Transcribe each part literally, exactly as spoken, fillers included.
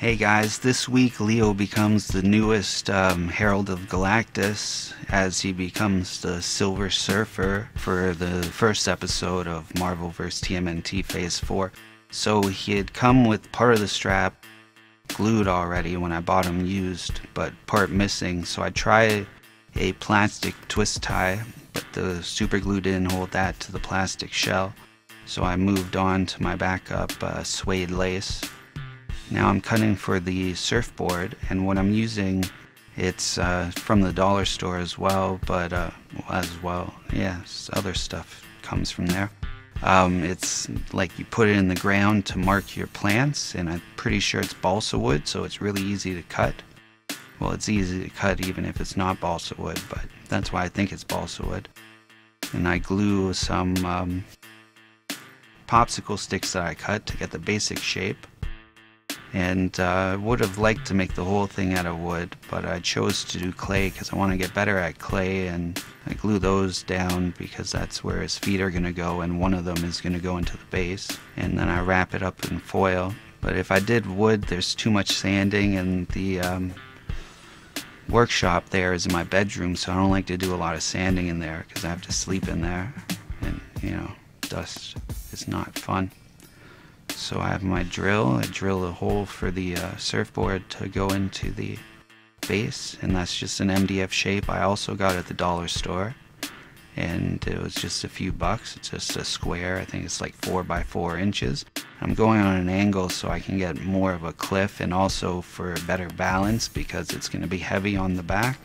Hey guys, this week Leo becomes the newest um, Herald of Galactus as he becomes the Silver Surfer for the first episode of Marvel versus T M N T Phase four. So he had come with part of the strap glued already when I bought him used, but part missing, so I tried a plastic twist tie, but the super glue didn't hold that to the plastic shell. So I moved on to my backup uh, suede lace. Now I'm cutting for the surfboard, and what I'm using, it's uh, from the dollar store as well, but uh, as well, yeah, other stuff comes from there. Um, it's like you put it in the ground to mark your plants, and I'm pretty sure it's balsa wood, so it's really easy to cut. Well, it's easy to cut even if it's not balsa wood, but that's why I think it's balsa wood. And I glue some um, popsicle sticks that I cut to get the basic shape. And I uh, would have liked to make the whole thing out of wood, but I chose to do clay because I want to get better at clay, and I glue those down because that's where his feet are going to go, and one of them is going to go into the base, and then I wrap it up in foil. But if I did wood, there's too much sanding, and the um, workshop there is in my bedroom, so I don't like to do a lot of sanding in there because I have to sleep in there, and you know, dust is not fun. So I have my drill, I drill a hole for the uh, surfboard to go into the base, and that's just an M D F shape I also got at the dollar store, and it was just a few bucks. It's just a square, I think it's like four by four inches. I'm going on an angle so I can get more of a cliff, and also for better balance because it's going to be heavy on the back.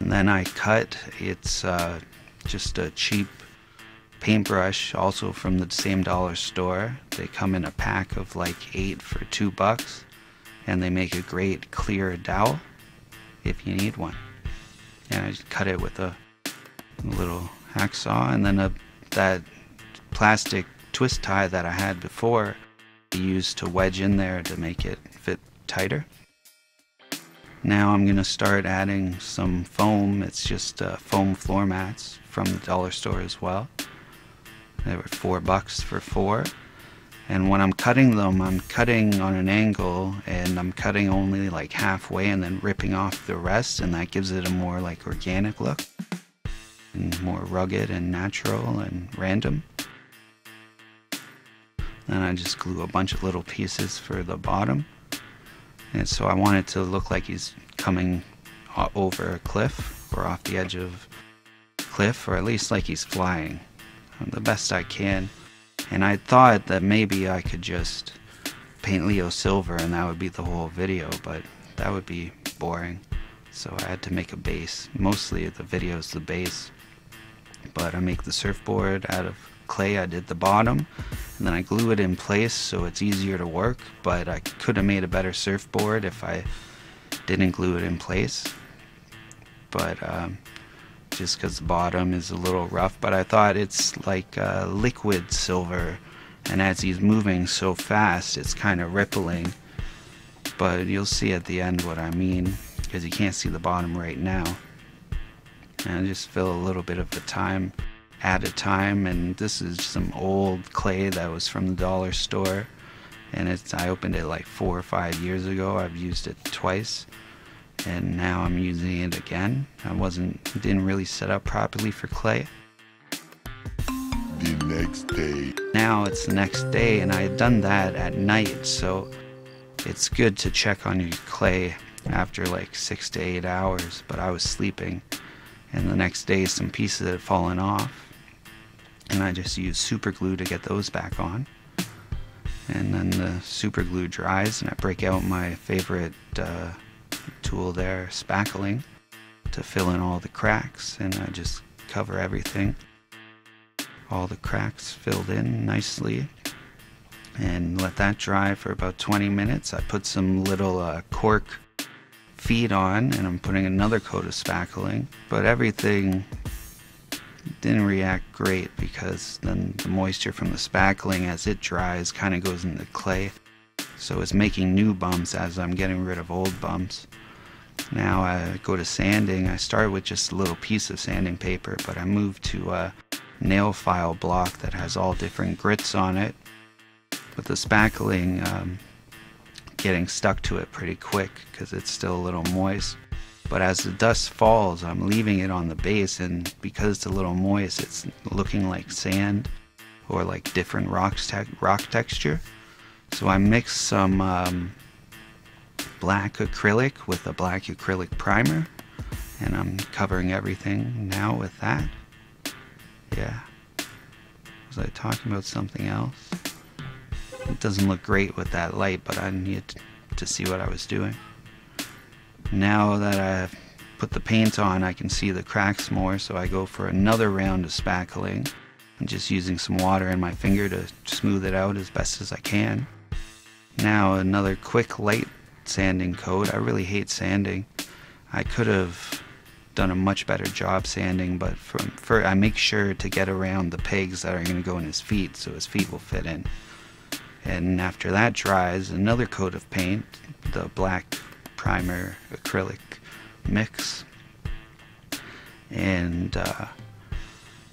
And then I cut, it's uh, just a cheap paintbrush, also from the same dollar store. They come in a pack of like eight for two bucks, and they make a great clear dowel if you need one. And I just cut it with a little hacksaw, and then a, that plastic twist tie that I had before, I used to wedge in there to make it fit tighter. Now I'm going to start adding some foam. It's just uh, foam floor mats from the dollar store as well. They were four bucks for four. And when I'm cutting them, I'm cutting on an angle, and I'm cutting only like halfway and then ripping off the rest, and that gives it a more like organic look, and more rugged and natural and random. Then I just glue a bunch of little pieces for the bottom. And so I want it to look like he's coming over a cliff or off the edge of a cliff, or at least like he's flying. The best I can. And I thought that maybe I could just paint Leo silver and that would be the whole video, but that would be boring, so I had to make a base. Mostly the video is the base, but I make the surfboard out of clay. I did the bottom, and then I glue it in place so it's easier to work, but I could have made a better surfboard if I didn't glue it in place, but um, just because the bottom is a little rough. But I thought it's like uh, liquid silver, and as he's moving so fast it's kind of rippling, but you'll see at the end what I mean because you can't see the bottom right now. And I just fill a little bit of the time at a time, and this is some old clay that was from the dollar store, and it's I opened it like four or five years ago. I've used it twice, and now I'm using it again. I wasn't, didn't really set up properly for clay. The next day. Now it's the next day, and I had done that at night, so it's good to check on your clay after like six to eight hours, but I was sleeping. And the next day some pieces had fallen off, and I just used super glue to get those back on. And then the super glue dries, and I break out my favorite uh, tool there, spackling, to fill in all the cracks, and I just cover everything. All the cracks filled in nicely, and let that dry for about twenty minutes. I put some little uh, cork feet on, and I'm putting another coat of spackling, but everything didn't react great because then the moisture from the spackling as it dries kind of goes into the clay, so it's making new bumps as I'm getting rid of old bumps. Now I go to sanding. I start with just a little piece of sanding paper, but I move to a nail file block that has all different grits on it. With the spackling, um, getting stuck to it pretty quick because it's still a little moist. But as the dust falls, I'm leaving it on the base, and because it's a little moist, it's looking like sand or like different rocks te rock texture. So I mix some um, black acrylic with a black acrylic primer, and I'm covering everything now with that. Yeah. Was I talking about something else? It doesn't look great with that light, but I needed to see what I was doing. Now that I've put the paint on, I can see the cracks more, so I go for another round of spackling. I'm just using some water in my finger to smooth it out as best as I can. Now another quick light sanding coat. I really hate sanding. I could have done a much better job sanding, but for, for, I make sure to get around the pegs that are going to go in his feet so his feet will fit in. And after that dries, another coat of paint, the black primer acrylic mix, and uh,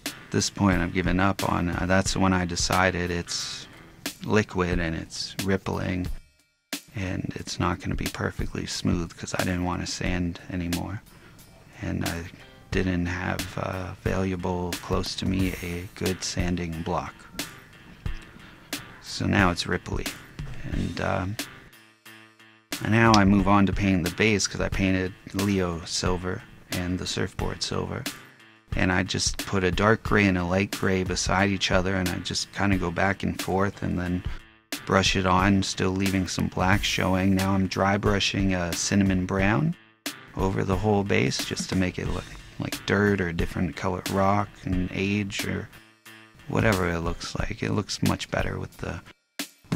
at this point I've given up on uh, that's when I decided it's liquid and it's rippling and it's not going to be perfectly smooth because I didn't want to sand anymore, and I didn't have uh, available close to me a good sanding block, so now it's ripply. And um, And now I move on to painting the base because I painted Leo silver and the surfboard silver. And I just put a dark gray and a light gray beside each other, and I just kind of go back and forth and then brush it on, still leaving some black showing. Now I'm dry brushing a cinnamon brown over the whole base just to make it look like dirt or different colored rock and age or whatever it looks like. It looks much better with the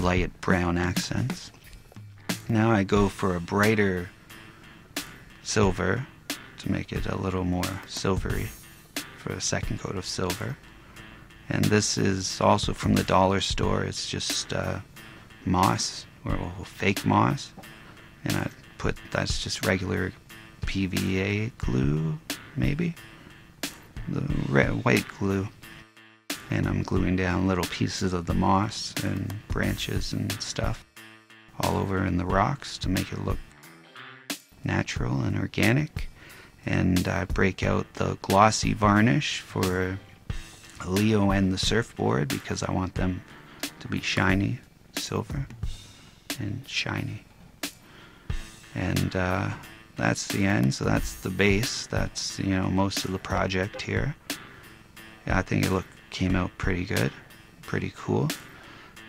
light brown accents. Now I go for a brighter silver to make it a little more silvery for a second coat of silver. And this is also from the dollar store. It's just uh, moss, or fake moss. And I put, that's just regular P V A glue, maybe? The red, white glue. And I'm gluing down little pieces of the moss and branches and stuff all over in the rocks to make it look natural and organic. And I break out the glossy varnish for Leo and the surfboard because I want them to be shiny silver and shiny. And uh, that's the end. So that's the base. That's, you know, most of the project here. Yeah, I think it look came out pretty good, pretty cool.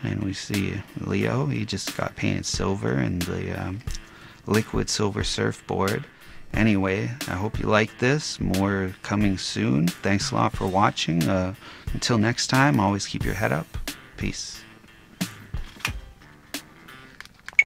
And we see Leo, he just got painted silver, and the um, liquid silver surfboard. Anyway, I hope you like this. More coming soon. Thanks a lot for watching. Uh, until next time, always keep your head up. Peace.